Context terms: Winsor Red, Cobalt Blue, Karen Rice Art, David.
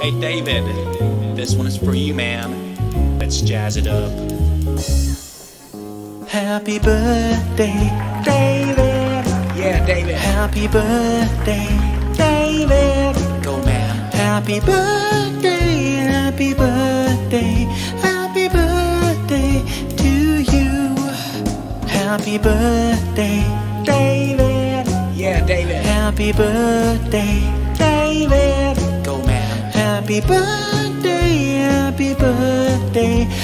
Hey David, this one is for you, man. Let's jazz it up. Happy birthday, David. Yeah, David. Happy birthday, David. Go, man. Happy birthday, happy birthday, happy birthday to you. Happy birthday, David. Yeah, David. Happy birthday, David. Go, man. Happy birthday, happy birthday,